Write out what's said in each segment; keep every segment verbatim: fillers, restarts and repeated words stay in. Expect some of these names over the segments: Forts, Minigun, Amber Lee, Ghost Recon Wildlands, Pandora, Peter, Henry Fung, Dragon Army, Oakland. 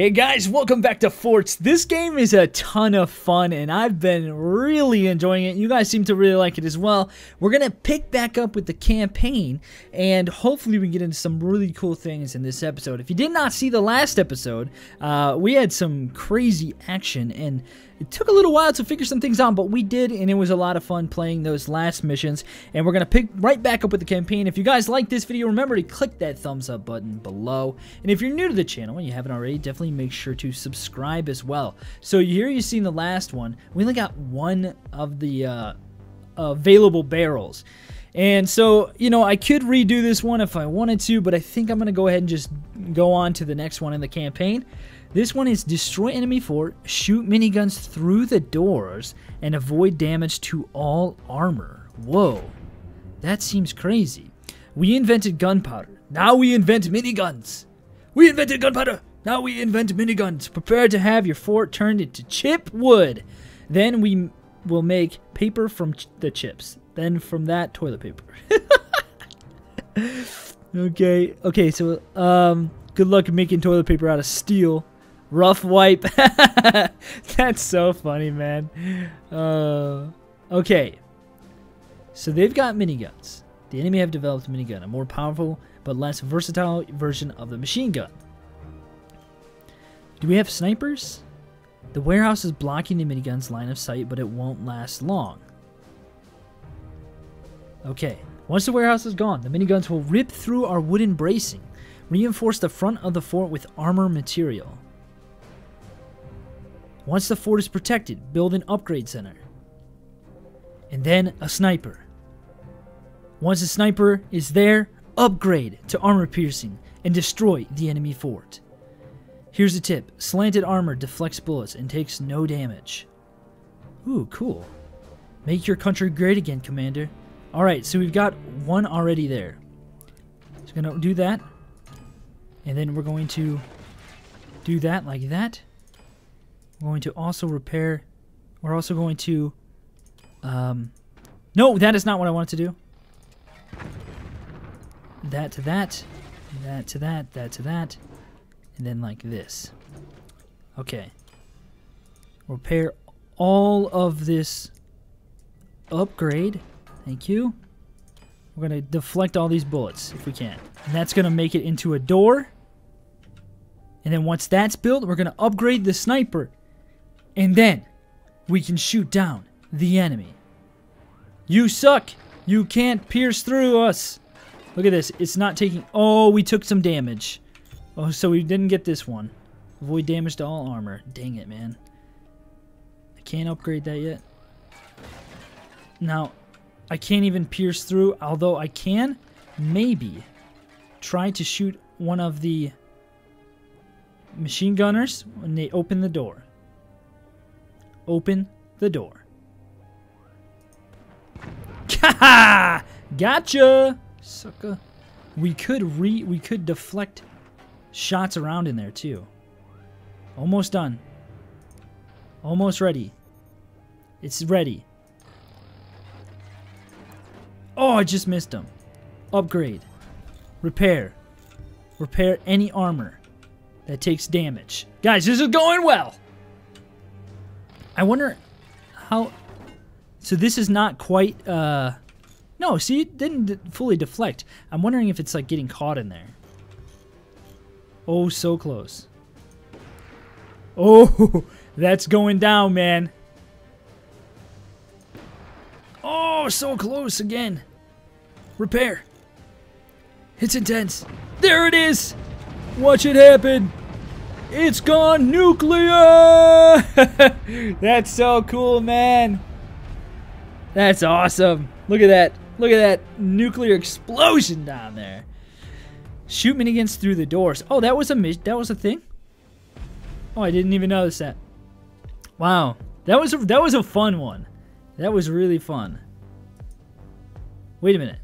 Hey guys, welcome back to Forts. This game is a ton of fun and I've been really enjoying it. You guys seem to really like it as well. We're going to pick back up with the campaign and hopefully we can get into some really cool things in this episode. If you did not see the last episode, uh, we had some crazy action and it took a little while to figure some things out, but we did, and it was a lot of fun playing those last missions. And we're going to pick right back up with the campaign. If you guys like this video, remember to click that thumbs up button below. And if you're new to the channel and you haven't already, definitely make sure to subscribe as well. So here you've seen the last one. We only got one of the uh, available barrels. And so, you know, I could redo this one if I wanted to, but I think I'm going to go ahead and just go on to the next one in the campaign. This one is destroy enemy fort, shoot miniguns through the doors, and avoid damage to all armor. Whoa, that seems crazy. We invented gunpowder. Now we invent miniguns. We invented gunpowder. Now we invent miniguns. Prepare to have your fort turned into chip wood. Then we will make paper from ch the chips. Then from that, toilet paper. Okay. Okay, so um, good luck making toilet paper out of steel. Rough wipe. That's so funny, man. Uh, okay. So they've got miniguns. The enemy have developed a minigun, a more powerful but less versatile version of the machine gun. Do we have snipers? The warehouse is blocking the minigun's line of sight, but it won't last long. Okay. Once the warehouse is gone, the miniguns will rip through our wooden bracing. Reinforce the front of the fort with armor material. Once the fort is protected, build an upgrade center. And then a sniper. Once the sniper is there, upgrade to armor piercing and destroy the enemy fort. Here's a tip. Slanted armor deflects bullets and takes no damage. Ooh, cool. Make your country great again, Commander. Alright, so we've got one already there. Just gonna do that. And then we're going to do that like that. We're going to also repair. We're also going to... Um, no, that is not what I wanted to do. That to that. That to that. That to that. And then like this. Okay. Repair all of this upgrade. Thank you. We're going to deflect all these bullets if we can. And that's going to make it into a door. And then once that's built, we're going to upgrade the sniper. And then we can shoot down the enemy. You suck. You can't pierce through us. Look at this. It's not taking... Oh, we took some damage. Oh, so we didn't get this one. Avoid damage to all armor. Dang it, man. I can't upgrade that yet. Now... I can't even pierce through, although I can maybe try to shoot one of the machine gunners when they open the door. Open the door. Gotcha, sucker. We could re we could deflect shots around in there too. Almost done. Almost ready. It's ready. Oh, I just missed him. Upgrade. Repair. Repair any armor that takes damage. Guys, this is going well. I wonder how... So this is not quite... Uh... No, see, it didn't fully deflect. I'm wondering if it's like getting caught in there. Oh, so close. Oh, that's going down, man. Oh, so close again. Repair. It's intense. There it is. Watch it happen. It's gone nuclear. That's so cool, man. That's awesome. Look at that. Look at that nuclear explosion down there. Shoot miniguns through the doors. Oh, that was a that was a thing. Oh, I didn't even notice that. Wow, that was a, that was a fun one. That was really fun. Wait a minute.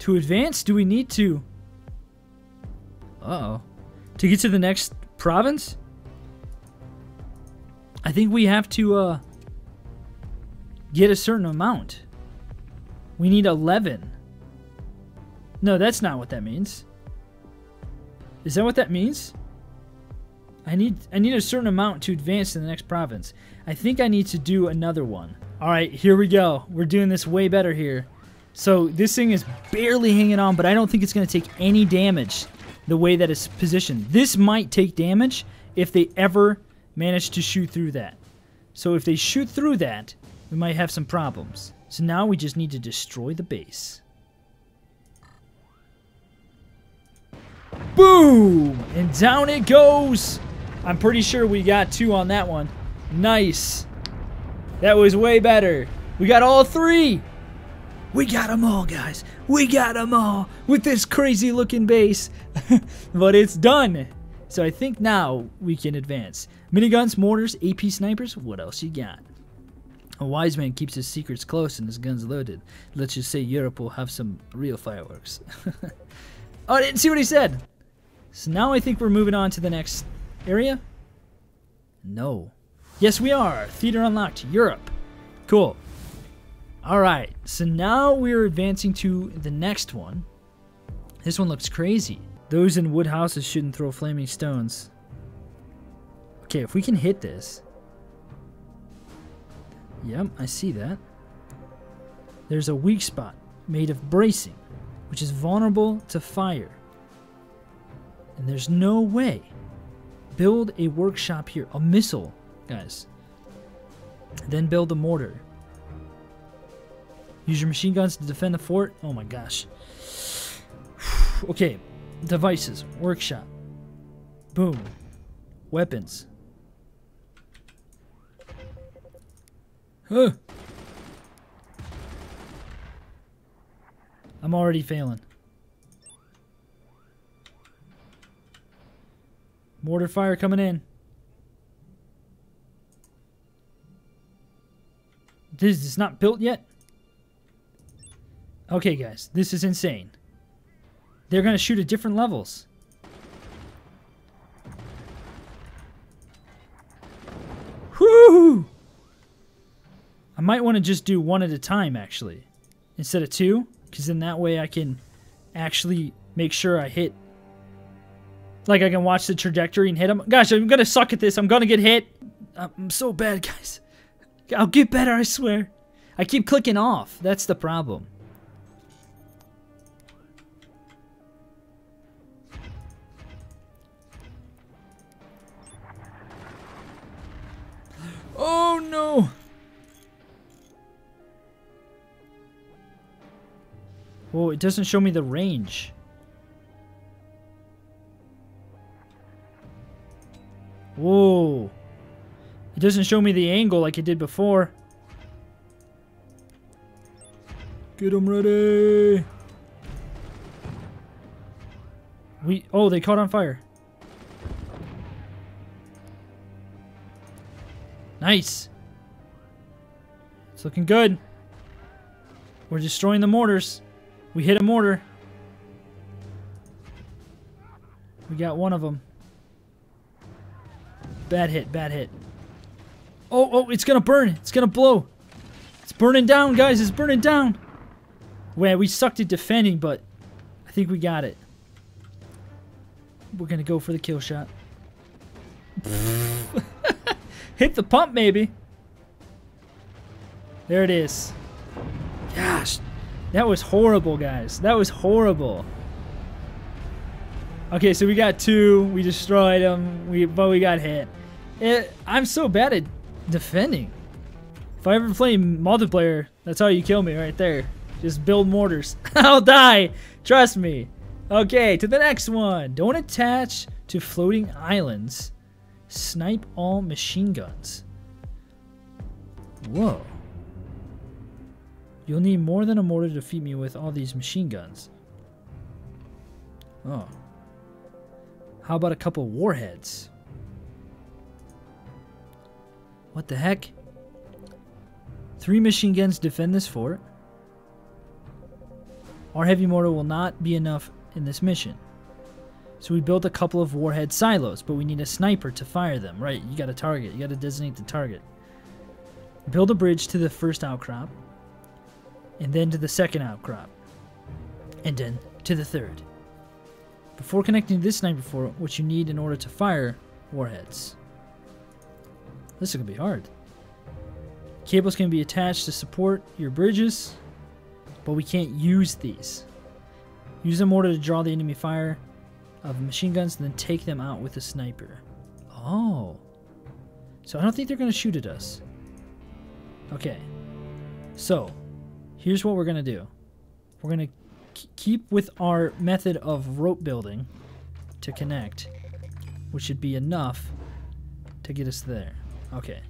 To advance, do we need to... Uh-oh. To get to the next province? I think we have to uh, get a certain amount. We need eleven. No, that's not what that means. Is that what that means? I need I need a certain amount to advance to the next province. I think I need to do another one. All right, here we go. We're doing this way better here. So this thing is barely hanging on, but I don't think it's going to take any damage the way that it's positioned. This might take damage if they ever manage to shoot through that. So if they shoot through that, we might have some problems. So now we just need to destroy the base. Boom! And down it goes! I'm pretty sure we got two on that one. Nice. That was way better. We got all three! We got them all, guys. We got them all with this crazy looking base. But it's done. So I think now we can advance. Miniguns, mortars, A P snipers. What else you got? A wise man keeps his secrets close and his guns loaded. Let's just say Europe will have some real fireworks. Oh, I didn't see what he said. So now I think we're moving on to the next area. No. Yes, we are. Theater unlocked. Europe. Cool. Alright, so now we're advancing to the next one. This one looks crazy. Those in wood houses shouldn't throw flaming stones. Okay, if we can hit this. Yep, I see that. There's a weak spot made of bracing, which is vulnerable to fire. And there's no way. Build a workshop here. A missile, guys. Then build a mortar. Use your machine guns to defend the fort. Oh my gosh. Okay. Devices. Workshop. Boom. Weapons. Huh. I'm already failing. Mortar fire coming in. This is not built yet. Okay, guys, this is insane. They're going to shoot at different levels. Whoo! I might want to just do one at a time, actually, instead of two, because then that way I can actually make sure I hit. Like, I can watch the trajectory and hit them. Gosh, I'm going to suck at this. I'm going to get hit. I'm so bad, guys. I'll get better, I swear. I keep clicking off. That's the problem. Oh no! Well, it doesn't show me the range. Whoa. It doesn't show me the angle like it did before. Get 'em ready! We- oh, they caught on fire. Nice. It's looking good. We're destroying the mortars. We hit a mortar. We got one of them. Bad hit, bad hit. Oh, oh, it's gonna burn. It's gonna blow. It's burning down, guys. It's burning down. Well, we sucked at defending, but I think we got it. We're gonna go for the kill shot. Hit the pump, maybe. There it is. Gosh, that was horrible, guys. That was horrible. Okay, so we got two. We destroyed them, we, but we got hit. It, I'm so bad at defending. If I ever play multiplayer, that's how you kill me right there. Just build mortars. I'll die. Trust me. Okay, to the next one. Don't attach to floating islands. Snipe all machine guns. Whoa. You'll need more than a mortar to defeat me with all these machine guns. Oh. How about a couple warheads? What the heck? Three machine guns defend this fort. Our heavy mortar will not be enough in this mission. So we built a couple of warhead silos, but we need a sniper to fire them. Right, you got a target. You got to designate the target. Build a bridge to the first outcrop, and then to the second outcrop, and then to the third. Before connecting to this sniper fort, what you need in order to fire warheads. This is going to be hard. Cables can be attached to support your bridges, but we can't use these. Use a mortar to draw the enemy fire of machine guns and then take them out with a sniper. Oh. So I don't think they're going to shoot at us. Okay. So here's what we're going to do. We're going to keep with our method of rope building to connect, which should be enough to get us there. Okay.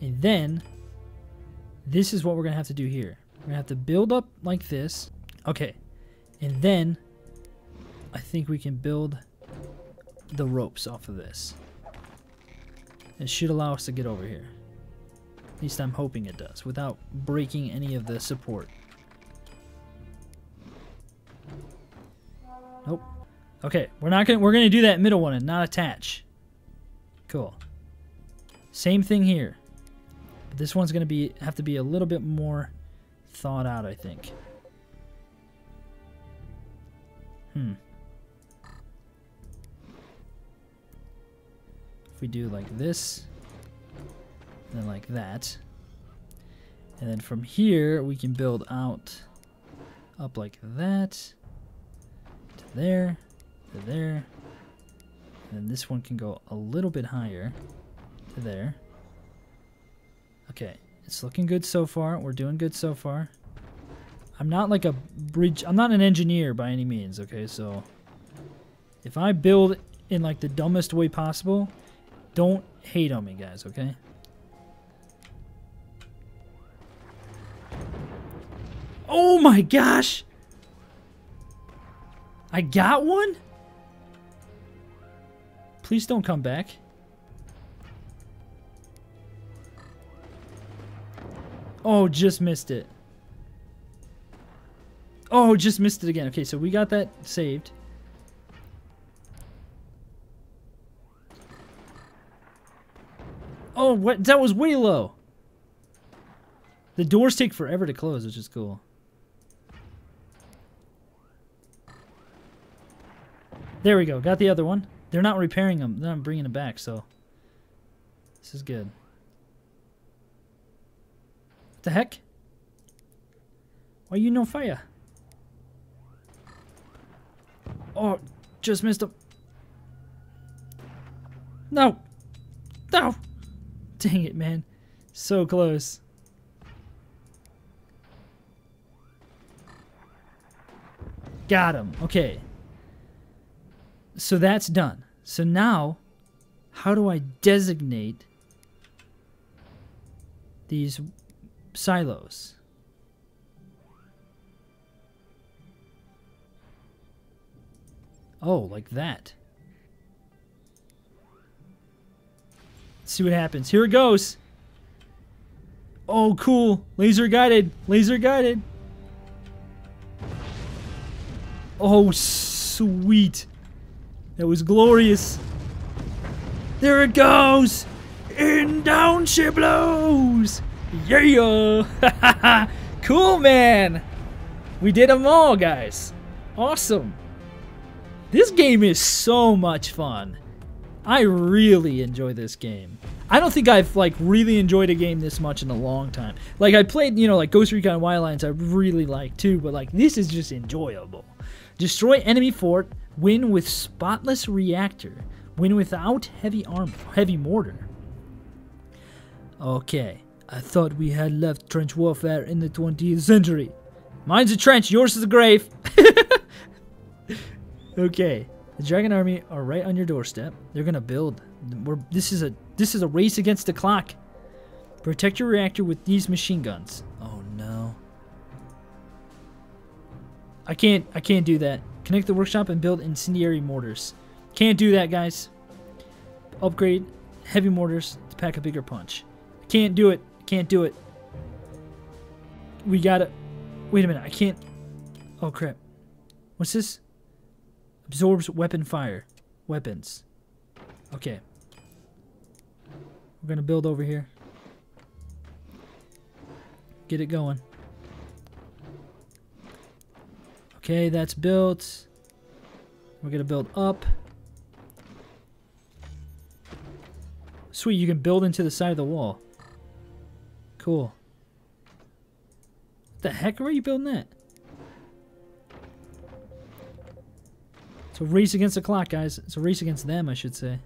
And then this is what we're going to have to do here. We're going to have to build up like this. Okay. And then I think we can build the ropes off of this. It should allow us to get over here. At least I'm hoping it does, without breaking any of the support. Nope. Okay, we're not gonna we're gonna do that middle one and not attach. Cool. Same thing here. But this one's gonna be have to be a little bit more thought out, I think. Hmm. If we do like this, and then like that, and then from here we can build out up like that, to there, to there, and then this one can go a little bit higher, to there. Okay, it's looking good so far, we're doing good so far. I'm not like a bridge, I'm not an engineer by any means, okay, so if I build in like the dumbest way possible, don't hate on me guys, okay? Oh my gosh! I got one? Please don't come back. Oh, just missed it. Oh, just missed it again. Okay, so we got that saved. Oh, what? That was way low. The doors take forever to close, which is cool. There we go. Got the other one. They're not repairing them. They're not bringing it back, so this is good. What the heck? Why you no fire? Oh, just missed him. No. No. Dang it, man. So close. Got him. Okay. So that's done. So now, how do I designate these silos? Oh, like that. Let's see what happens. Here it goes. Oh, cool. Laser guided. Laser guided. Oh, sweet. That was glorious. There it goes. And down she blows. Yeah. Cool, man. We did them all, guys. Awesome. This game is so much fun. I really enjoy this game. I don't think I've like really enjoyed a game this much in a long time. Like I played, you know, like Ghost Recon Wildlands I really like too, but like this is just enjoyable. Destroy enemy fort, win with spotless reactor, win without heavy armor, heavy mortar. Okay, I thought we had left trench warfare in the twentieth century. Mine's a trench, yours is a grave. Okay, the Dragon Army are right on your doorstep. They're gonna build. We're, this is a this is a race against the clock. Protect your reactor with these machine guns. Oh no. I can't I can't do that. Connect the workshop and build incendiary mortars. Can't do that, guys. Upgrade heavy mortars to pack a bigger punch. Can't do it. Can't do it. We gotta. Wait a minute. I can't. Oh crap. What's this? Absorbs weapon fire. Weapons. Okay. We're gonna build over here. Get it going. Okay, that's built. We're gonna build up. sweet, you can build into the side of the wall. Cool. What the heck, where are you building that? It's a race against the clock, guys. It's a race against them, I should say.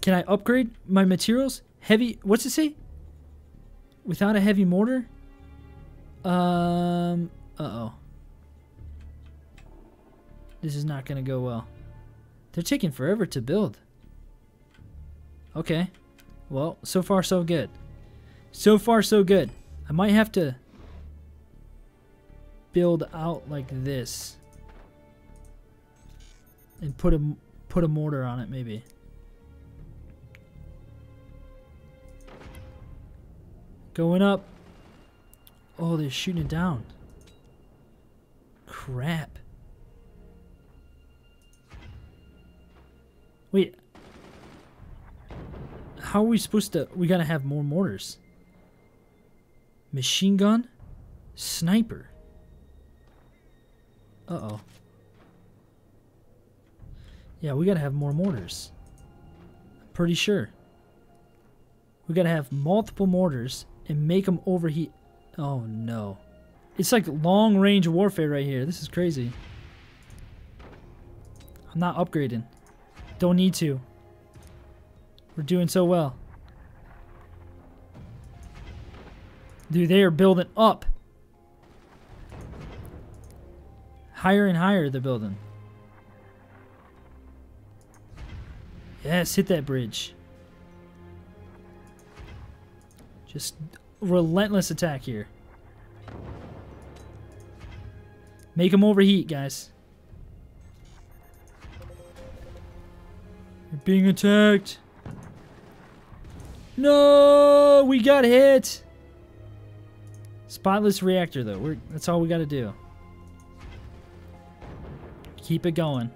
Can I upgrade my materials? Heavy, what's it say? Without a heavy mortar? Um, uh-oh. This is not gonna go well. They're taking forever to build. Okay. Well, so far so good. So far so good. I might have to build out like this and put a put a mortar on it maybe. Going up. Oh, they're shooting it down. Crap. Wait. How are we supposed to... We gotta have more mortars. Machine gun? Sniper. Uh-oh. Yeah, we gotta have more mortars. I'm pretty sure. We gotta have multiple mortars and make them overheat. Oh, no. It's like long-range warfare right here. This is crazy. I'm not upgrading. Don't need to. We're doing so well. Dude, they are building up. Higher and higher they're building. Yes, hit that bridge. Just relentless attack here. Make them overheat, guys. Being attacked. No, we got hit. Spotless reactor though. We're, that's all we got to do. Keep it going.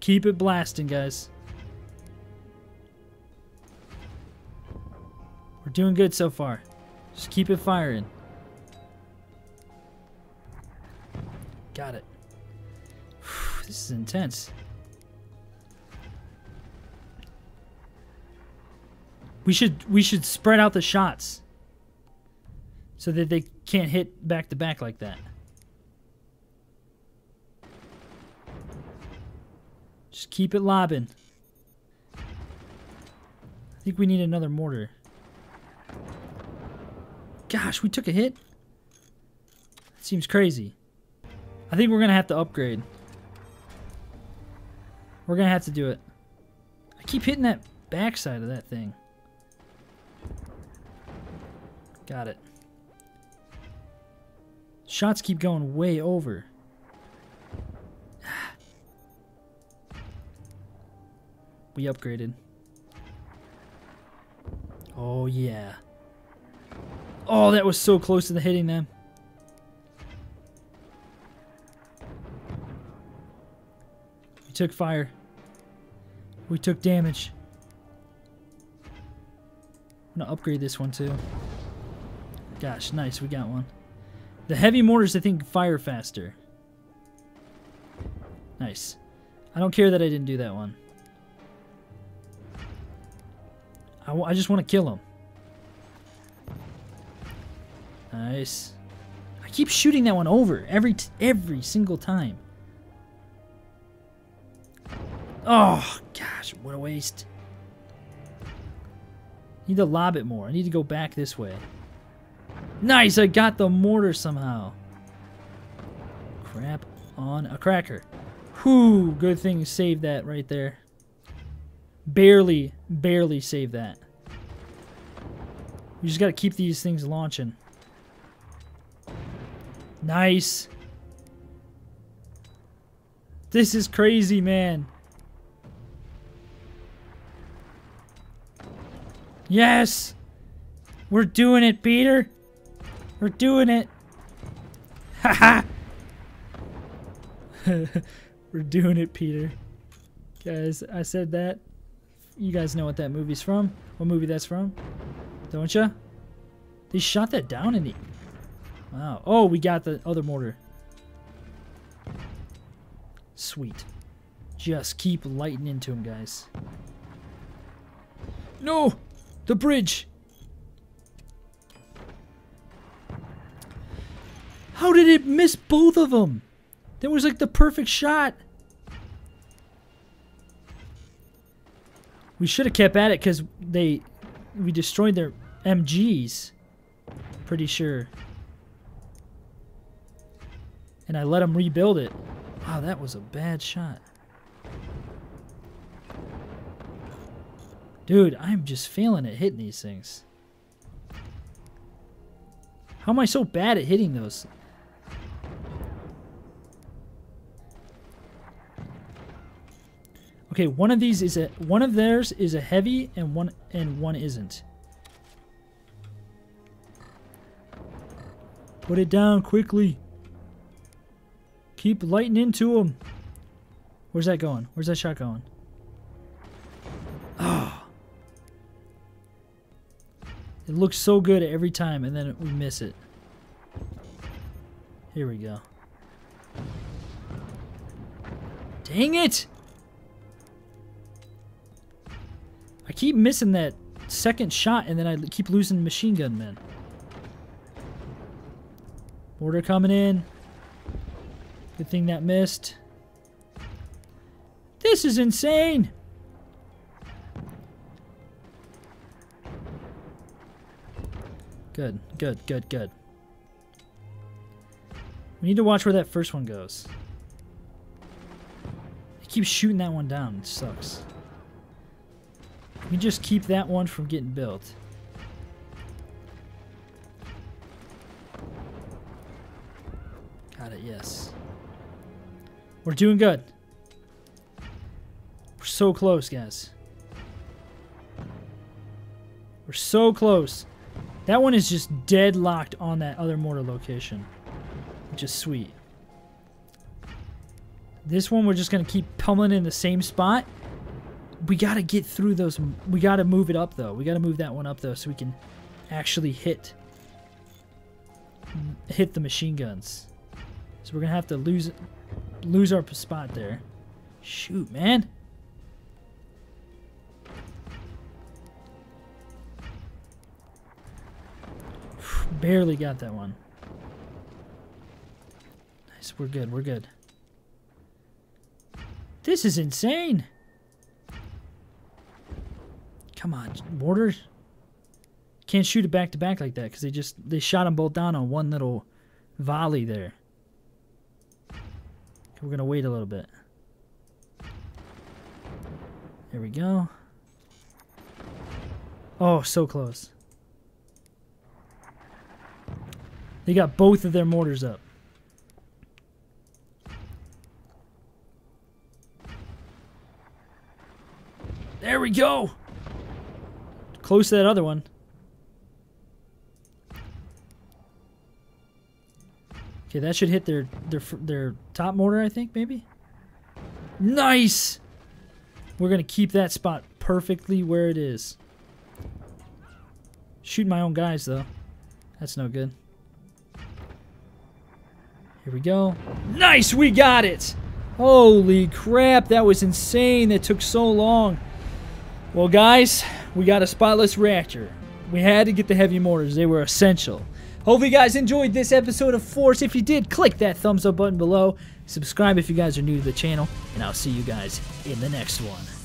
Keep it blasting, guys. We're doing good so far. Just keep it firing. Got it. This is intense. We should we should spread out the shots so that they can't hit back to back like that. Just keep it lobbing. I think we need another mortar. Gosh, we took a hit? That seems crazy. I think we're gonna have to upgrade. We're gonna have to do it. I keep hitting that backside of that thing. Got it. Shots keep going way over. We upgraded. Oh yeah. Oh, that was so close to the hitting them. We took fire. We took damage. I'm gonna upgrade this one too. Gosh, nice, we got one. The heavy mortars, I think, fire faster. Nice. I don't care that I didn't do that one. I, w I just want to kill him. Nice. I keep shooting that one over every t every single time. Oh, gosh, what a waste. Need to lob it more. I need to go back this way. Nice, I got the mortar somehow. Crap on a cracker. Whew, good thing saved that right there. Barely, barely saved that. We just got to keep these things launching. Nice. This is crazy, man. Yes! We're doing it, Peter! We're doing it! Haha! We're doing it, Peter. Guys, I said that. You guys know what that movie's from. What movie that's from. Don't ya? They shot that down in the... Wow. Oh, we got the other mortar. Sweet. Just keep lighting into him, guys. No! The bridge! How did it miss both of them? That was like the perfect shot. We should have kept at it because they... we destroyed their M Gs. Pretty sure. And I let them rebuild it. Wow, that was a bad shot. Dude, I'm just failing at hitting these things. How am I so bad at hitting those? Okay, one of these is a one of theirs is a heavy and one and one isn't. Put it down quickly. Keep lighting into them. Where's that going? Where's that shot going? It looks so good every time, and then we miss it. Here we go. Dang it! I keep missing that second shot, and then I keep losing machine gun men. Mortar coming in. Good thing that missed. This is insane! Good, good, good, good. We need to watch where that first one goes. They keep shooting that one down. It sucks. We just keep that one from getting built. Got it, yes. We're doing good. We're so close, guys. We're so close. That one is just deadlocked on that other mortar location, which is sweet. This one, we're just going to keep pummeling in the same spot. We got to get through those. We got to move it up, though. We got to move that one up, though, so we can actually hit, hit the machine guns. So we're going to have to lose, lose our spot there. Shoot, man. Barely got that one. Nice, we're good, we're good. This is insane! Come on, mortars. Can't shoot it back to back like that because they just they shot them both down on one little volley there. We're gonna wait a little bit. There we go. Oh, so close. They got both of their mortars up. There we go! Close to that other one. Okay, that should hit their their their top mortar, I think, maybe? Nice! We're gonna keep that spot perfectly where it is. Shoot my own guys, though. That's no good. Here we go. Nice! We got it! Holy crap, that was insane. That took so long. Well, guys, we got a spotless reactor. We had to get the heavy mortars. They were essential. Hopefully you guys enjoyed this episode of Forts. If you did, click that thumbs up button below. Subscribe if you guys are new to the channel. And I'll see you guys in the next one.